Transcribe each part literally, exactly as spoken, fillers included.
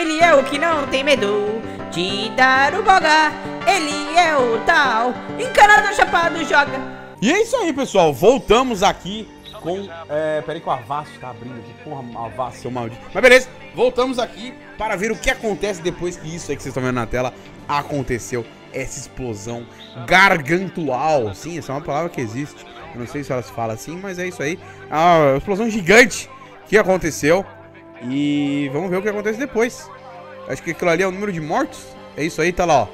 Ele é o que não tem medo de dar o boga. Ele é o tal encanado, chapado, joga. E é isso aí, pessoal. Voltamos aqui com... É, peraí que o Avast tá abrindo aqui. Porra, Avast, seu maldito. Mas beleza, voltamos aqui para ver o que acontece depois que isso aí que vocês estão vendo na tela aconteceu. Essa explosão gargantual. Sim, essa é uma palavra que existe. Eu não sei se elas falam assim, mas é isso aí. A explosão gigante que aconteceu. E vamos ver o que acontece depois. Acho que aquilo ali é o número de mortos. É isso aí, tá lá, ó.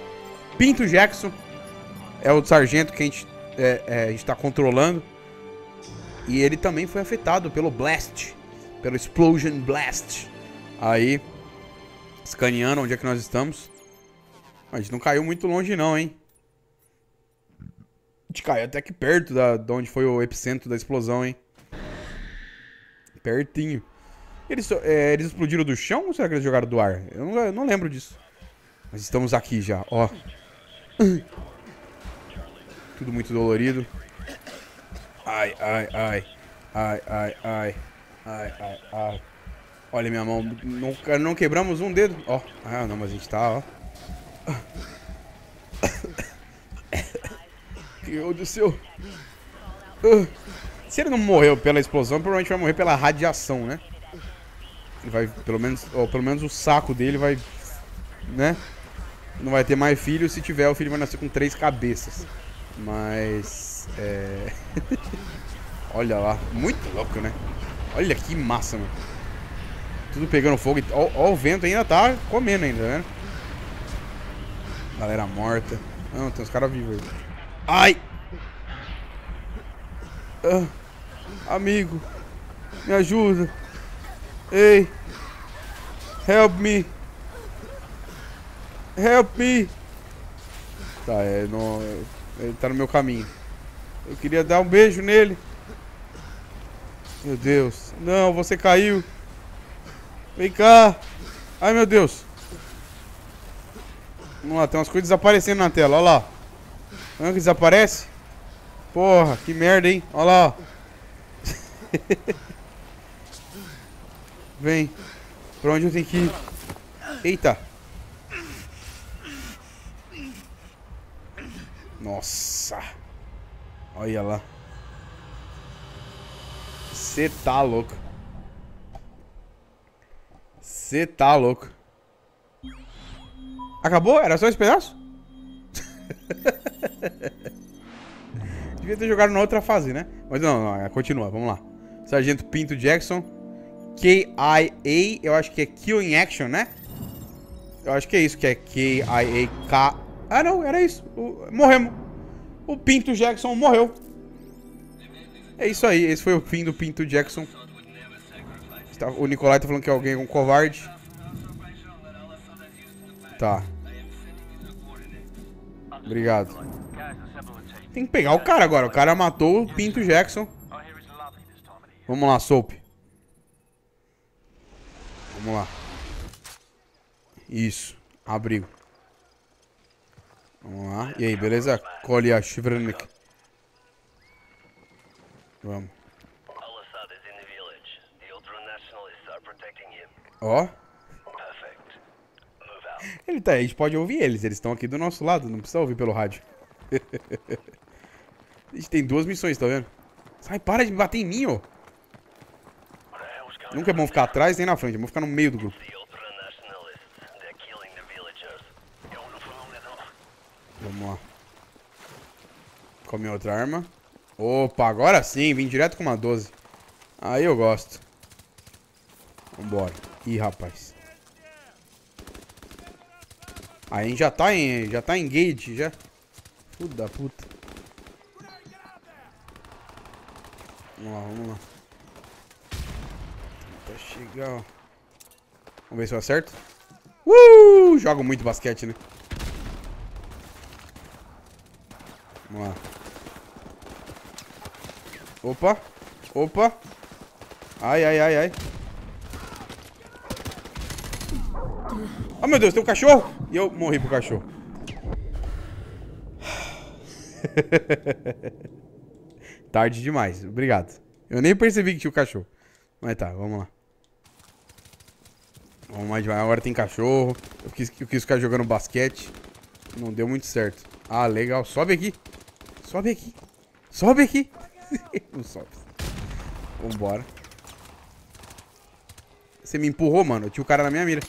Pinto Jackson é o sargento que a gente é, é, a gente tá controlando. E ele também foi afetado pelo Blast, pelo Explosion Blast. Aí, escaneando onde é que nós estamos. A gente não caiu muito longe não, hein? A gente caiu até que perto da, de onde foi o epicentro da explosão, hein? Pertinho. Eles, é, eles explodiram do chão ou será que eles jogaram do ar? Eu não, eu não lembro disso. Mas estamos aqui já, ó. Tudo muito dolorido. Ai, ai, ai. Ai, ai, ai. Ai, ai, ai. Olha minha mão. Não, não quebramos um dedo. Ó. Ah, não, mas a gente tá, ó. Meu Deus do céu. Se ele não morreu pela explosão, provavelmente vai morrer pela radiação, né? Ele vai, pelo menos, ou pelo menos o saco dele vai, né? Não vai ter mais filho. Se tiver, o filho vai nascer com três cabeças. Mas, é... Olha lá, muito louco, né? Olha que massa, mano. Tudo pegando fogo. Ó, ó, o vento ainda tá comendo ainda, né? Galera morta. Não, tem uns caras vivos aí. Ai! Ah, amigo, me ajuda. Ei, help me. Help me. Tá, é, não, ele tá no meu caminho. Eu queria dar um beijo nele. Meu Deus. Não, você caiu. Vem cá. Ai, meu Deus. Vamos lá, tem umas coisas desaparecendo na tela, olha lá. Olha que desaparece. Porra, que merda, hein? Olha lá. Vem. Pra onde eu tenho que ir? Eita. Nossa. Olha lá. Cê tá louco. Cê tá louco. Acabou? Era só esse pedaço? Devia ter jogado na outra fase, né? Mas não, não, continua, vamos lá. Sargento Pinto Jackson. K I A, eu acho que é Kill in Action, né? Eu acho que é isso que é K I A K. Ah não, era isso. O... Morremos. O Pinto Jackson morreu. É isso aí, esse foi o fim do Pinto Jackson. O Nicolai tá falando que alguém é um covarde. Tá. Obrigado. Tem que pegar o cara agora. O cara matou o Pinto Jackson. Vamos lá, Soap. Vamos lá. Isso. Abrigo. Vamos lá. E aí, beleza? Colhe a Shivranik. Vamos. Ó. Ele tá aí, a gente pode ouvir eles, eles estão aqui do nosso lado, não precisa ouvir pelo rádio. A gente tem duas missões, tá vendo? Sai, para de bater em mim, ó. Nunca é bom ficar atrás nem na frente, é bom ficar no meio do grupo. Vamos lá. Come outra arma. Opa, agora sim, vim direto com uma doze. Aí eu gosto. Vambora. Ih, rapaz. Aí a gente já tá em, já tá em gate, já. Puta puta. Vamos lá, vamos lá. Tentar chegar, ó. Vamos ver se eu acerto. Uh! Jogo muito basquete, né? Vamos lá. Opa. Opa. Ai, ai, ai, ai. Oh, meu Deus, tem um cachorro! E eu morri pro cachorro. Tarde demais, obrigado. Eu nem percebi que tinha o cachorro. Mas tá, vamos lá. Vamos mais devagar. Agora tem cachorro. Eu quis, eu quis ficar jogando basquete. Não deu muito certo. Ah, legal. Sobe aqui. Sobe aqui. Sobe aqui. Não sobe. Vambora. Você me empurrou, mano. Eu tinha o cara na minha mira.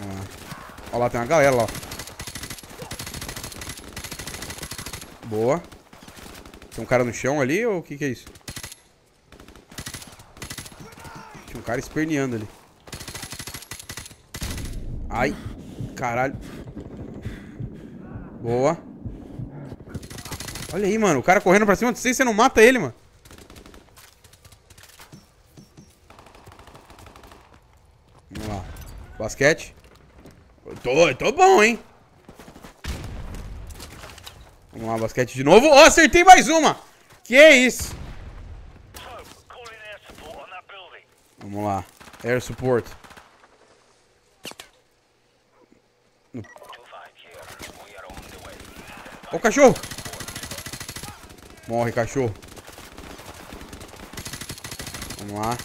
Ah. Ó lá, tem uma galera lá. Boa. Tem um cara no chão ali ou o que que é isso? Tinha um cara esperneando ali. Ai. Caralho. Boa. Olha aí, mano. O cara correndo pra cima de você e você não mata ele, mano. Vamos lá. Basquete. Eu tô, eu tô bom, hein? Vamos lá, basquete de novo. Oh, acertei mais uma. Que isso? Vamos lá. Air support. No... Oh, o cachorro. Morre, cachorro. Vamos lá.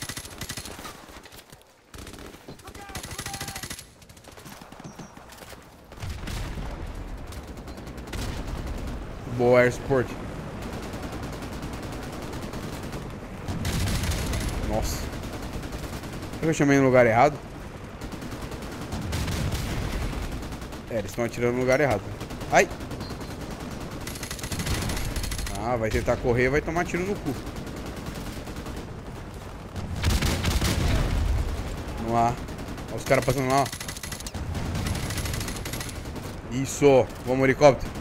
Boa, air support. Nossa. Será que eu chamei no lugar errado? É, eles estão atirando no lugar errado. Ai! Ah, vai tentar correr, vai tomar tiro no cu. Vamos lá. Olha os caras passando lá, ó. Isso! Vamos, helicóptero.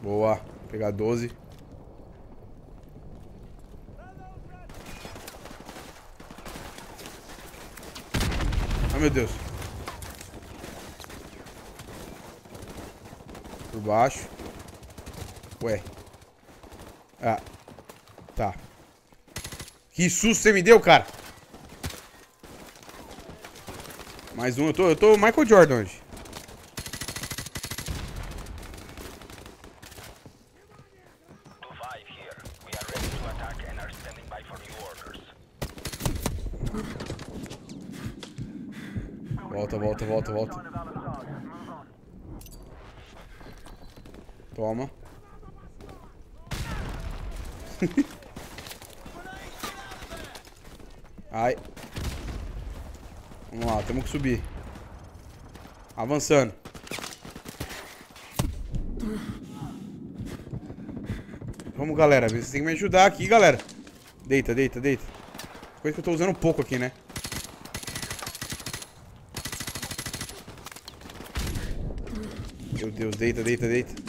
Boa, vou pegar doze. Ai, meu Deus. Por baixo. Ué. Ah. Tá. Que susto você me deu, cara. Mais um. Eu tô, eu tô Michael Jordan hoje. Volta, volta, volta, volta. Toma. Ai. Vamos lá, temos que subir. Avançando. Vamos, galera. Vocês têm que me ajudar aqui, galera. Deita, deita, deita. Coisa que eu tô usando um pouco aqui, né? Meu Deus, deita, deita, deita.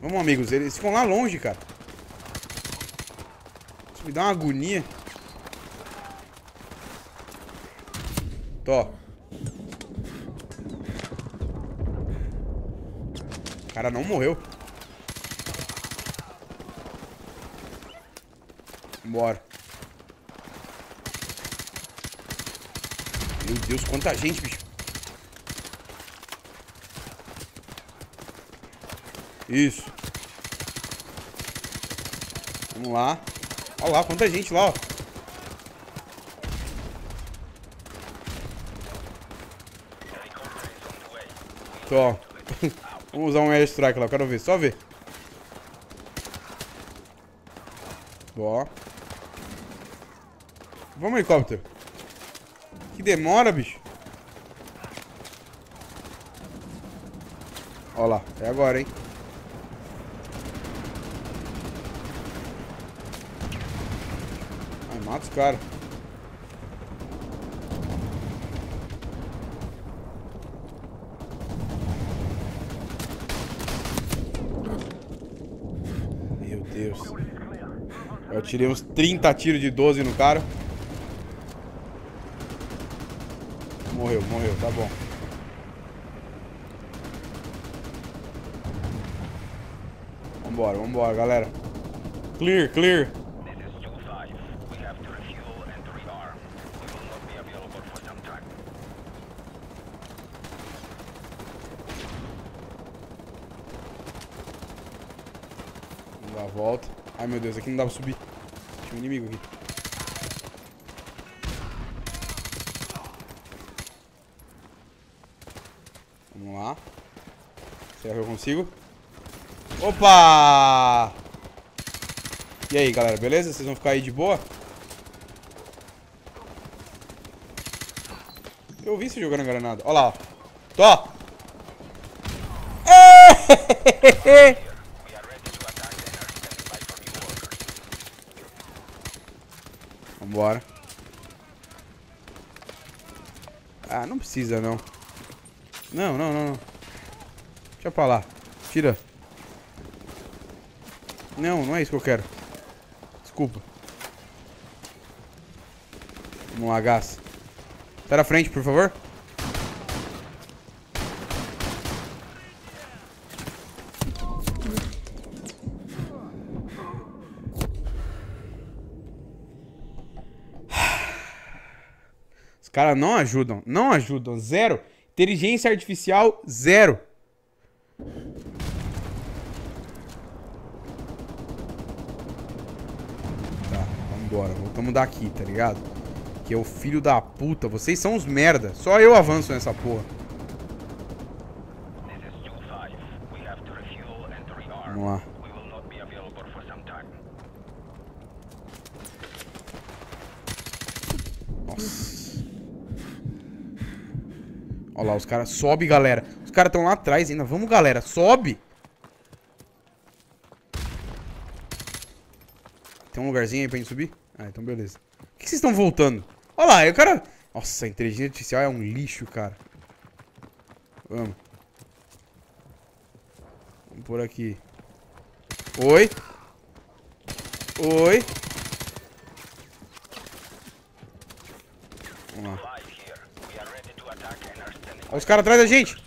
Vamos, amigos. Eles ficam lá longe, cara. Isso me dá uma agonia. Tó. O cara não morreu. Bora. Meu Deus, quanta gente, bicho. Isso. Vamos lá. Olha lá, quanta gente lá, ó. Tó. Vamos usar um air strike lá, quero ver, só ver. Ó. Vamos, helicóptero. Que demora, bicho. Ó lá, é agora, hein. Mata os caras. Meu Deus. Eu tirei uns trinta tiros de doze no cara. Morreu, morreu, tá bom. Vambora, vambora, galera. Clear, clear. Tá, volta. Ai, meu Deus, aqui não dá pra subir. Tinha um inimigo aqui. Vamos lá. Será que eu consigo? Opa! E aí, galera, beleza? Vocês vão ficar aí de boa? Eu vi você jogando granada. Olha lá, ó. Tó! Vambora. Ah, não precisa, não. Não, não, não, não. Deixa pra lá. Tira. Não, não é isso que eu quero. Desculpa. Vamos lá, gás. Tá na frente, por favor. Os caras não ajudam. Não ajudam. Zero. Inteligência artificial, zero. Tá, vambora. Voltamos daqui, tá ligado? Que é o filho da puta. Vocês são uns merda. Só eu avanço nessa porra. Vamos lá. Nossa. Olha lá, os caras. Sobe, galera. Os caras estão lá atrás ainda. Vamos, galera. Sobe. Tem um lugarzinho aí pra gente subir? Ah, então beleza. Por que vocês estão voltando? Olha lá, aí o cara... Nossa, a inteligência artificial é um lixo, cara. Vamos. Vamos por aqui. Oi. Oi. Vamos lá. Olha os caras atrás da gente.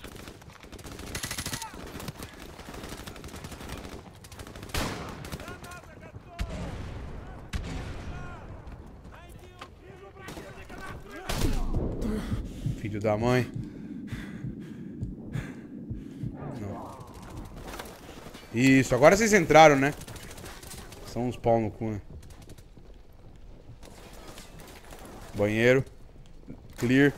Filho da mãe. Não. Isso, agora vocês entraram, né? São uns pau no cu, né? Banheiro. Clear.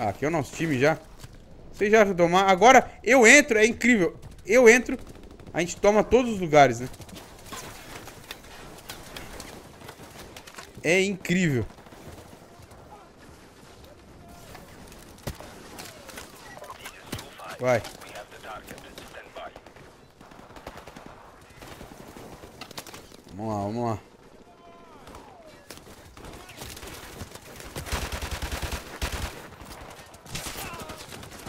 Ah, aqui é o nosso time já. Vocês já tomaram. Agora eu entro, é incrível. Eu entro, a gente toma todos os lugares, né? É incrível. Vai. Vamos lá, vamos lá.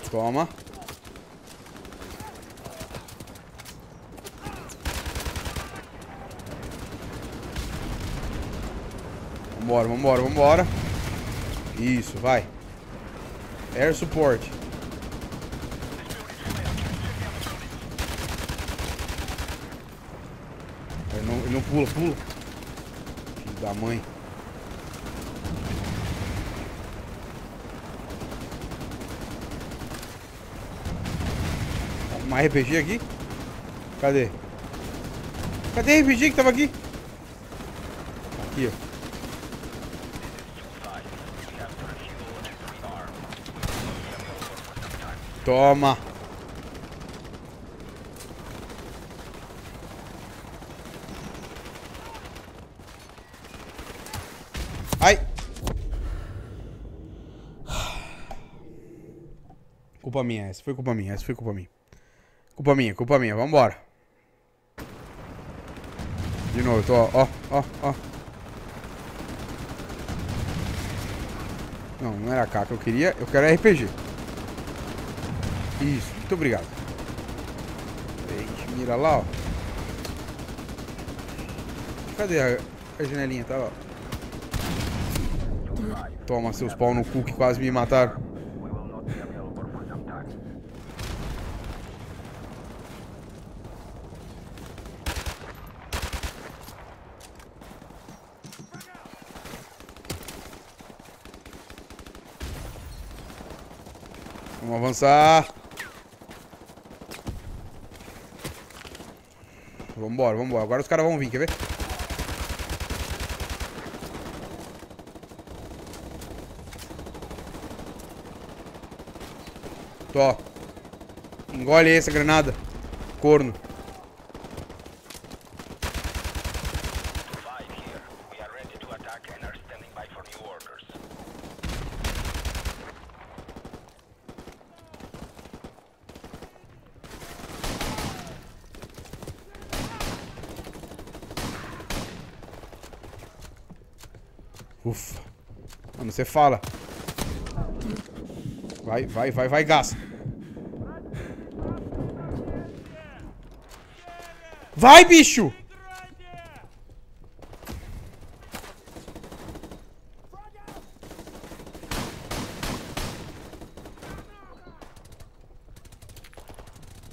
Toma. Vambora, vambora, vambora. Isso, vai. Air support. Não pula, pula. Filho da mãe. Uma R P G aqui? Cadê? Cadê a R P G que tava aqui? Aqui, ó. Toma. Culpa minha, essa foi culpa minha, essa foi culpa minha. Culpa minha, culpa minha, vambora. De novo, eu tô, ó, ó, ó. Não, não era K que eu queria, eu quero R P G. Isso, muito obrigado. Eita, mira lá, ó. Cadê a, a janelinha? Tá lá. Toma, seus pau no cu que quase me mataram. Vamos avançar. vambora, vambora. Agora os caras vão vir, quer ver? Tó. Engole aí essa granada. Corno. Ufa. Mano, você fala. Vai, vai, vai, vai, gás. Vai, bicho!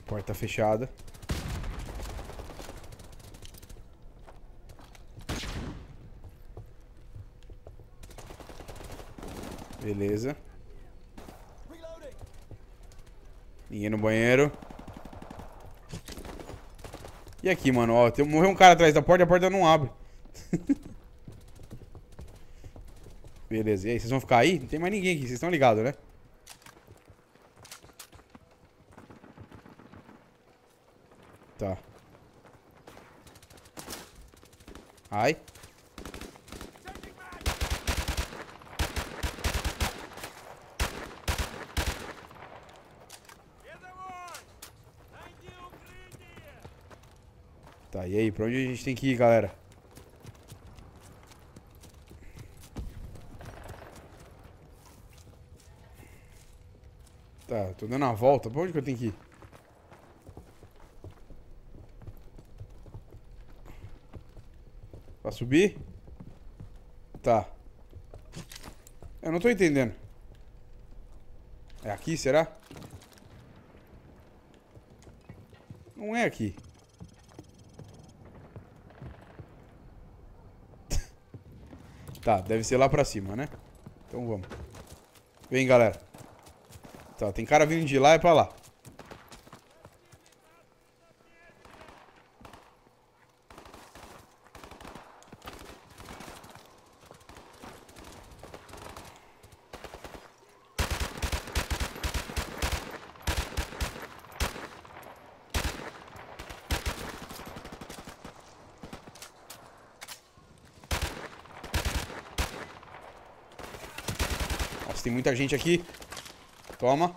Porta fechada. Beleza. Ninguém no banheiro. E aqui, mano, ó, tem, morreu um cara atrás da porta e a porta não abre. Beleza, e aí, vocês vão ficar aí? Não tem mais ninguém aqui, vocês estão ligados, né? Tá. Ai. Tá, e aí? Pra onde a gente tem que ir, galera? Tá, tô dando a volta. Pra onde que eu tenho que ir? Pra subir? Tá. Eu não tô entendendo. É aqui, será? Não é aqui. Tá, deve ser lá pra cima, né? Então vamos. Vem, galera. Tá, tem cara vindo de lá e pra lá. Tem muita gente aqui. Toma.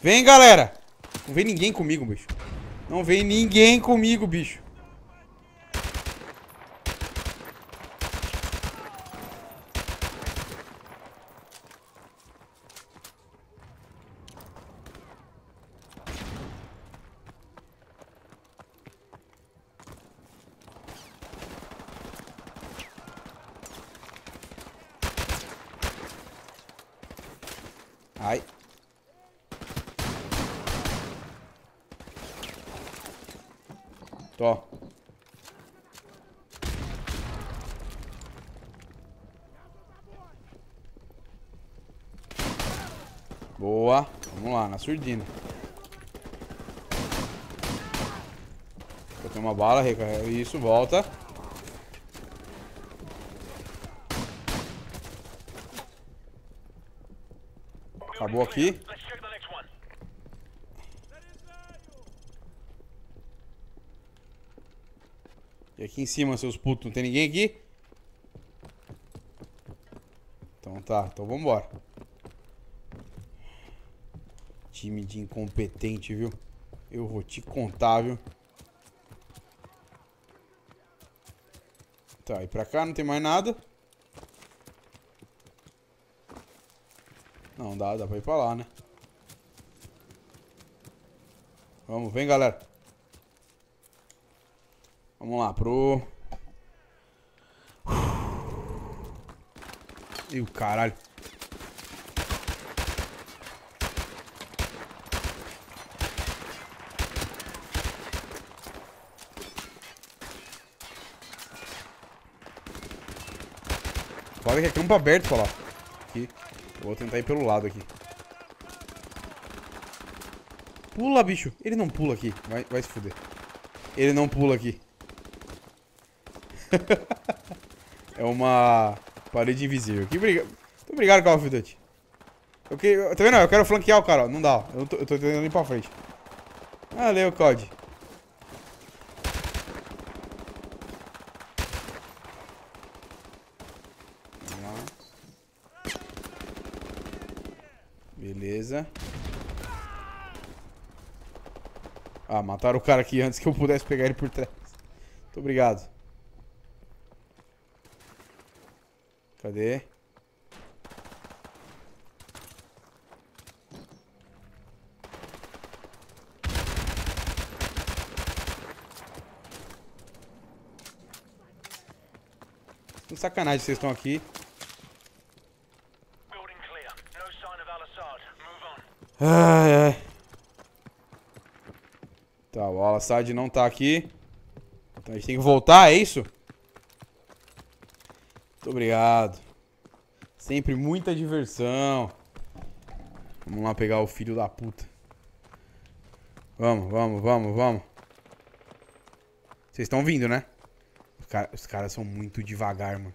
Vem, galera. Não vem ninguém comigo, bicho. Não vem ninguém comigo, bicho. Ai. Tó. Boa. Vamos lá, na surdina. Botei uma bala, recarrega. Isso, volta. Acabou aqui. E aqui em cima, seus putos, não tem ninguém aqui? Então tá, então vambora. Time de incompetente, viu? Eu vou te contar, viu? Tá, e pra cá não tem mais nada. Não, dá, dá pra ir pra lá, né? Vamos, vem, galera. Vamos lá, pro... Ih, o caralho. Fala que é campo aberto pra lá. Aqui. Vou tentar ir pelo lado aqui. Pula, bicho. Ele não pula aqui. Vai, vai se fuder. Ele não pula aqui. É uma parede invisível. Que briga... Muito obrigado, Call of Duty. Eu que... eu, tá vendo? Eu quero flanquear o cara. Ó. Não dá, ó. Eu tô, eu tô tentando ir pra frente. Valeu, C O D. Beleza. Ah, mataram o cara aqui antes que eu pudesse pegar ele por trás. Muito obrigado. Cadê? Que sacanagem vocês estão aqui. Ai, ai. Tá, o Al-Asad não tá aqui. Então a gente tem que voltar, é isso? Muito obrigado. Sempre muita diversão. Vamos lá pegar o filho da puta. Vamos, vamos, vamos, vamos. Vocês estão vindo, né? Os cara, os caras são muito devagar, mano.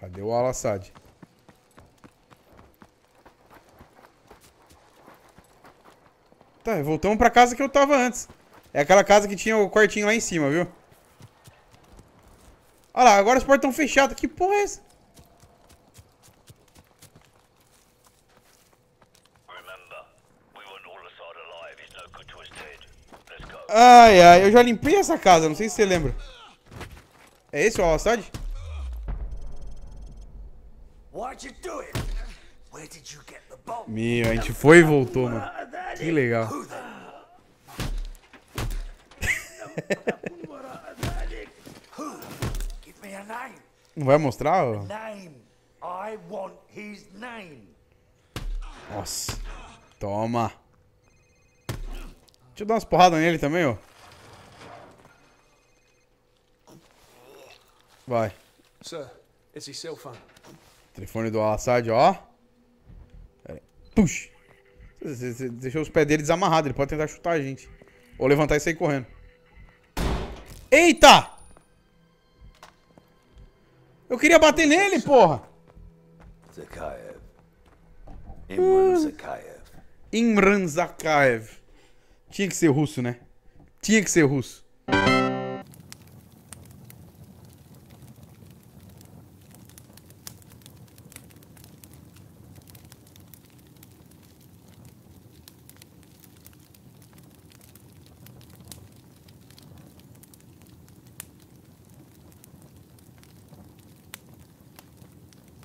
Cadê o Al-Asad? Tá, voltamos pra casa que eu tava antes. É aquela casa que tinha o quartinho lá em cima, viu? Olha lá, agora as portas estão fechadas. Que porra é essa? Ai, ai, eu já limpei essa casa, não sei se você lembra. É esse o Al-Asad? Meu, a gente foi e voltou, mano. Que legal. Não vai mostrar? Ó? Nossa. Toma. Deixa eu dar umas porradas nele também, ó. Vai. Sir, esse é seu fã. Telefone do Al-Asad, ó. Pera aí. Puxa. Você, você deixou os pés dele desamarrados. Ele pode tentar chutar a gente. Ou levantar e sair correndo. Eita! Eu queria bater nele, porra! Zakaev. Imran Zakaev. Imran Zakaev. Tinha que ser russo, né? Tinha que ser russo.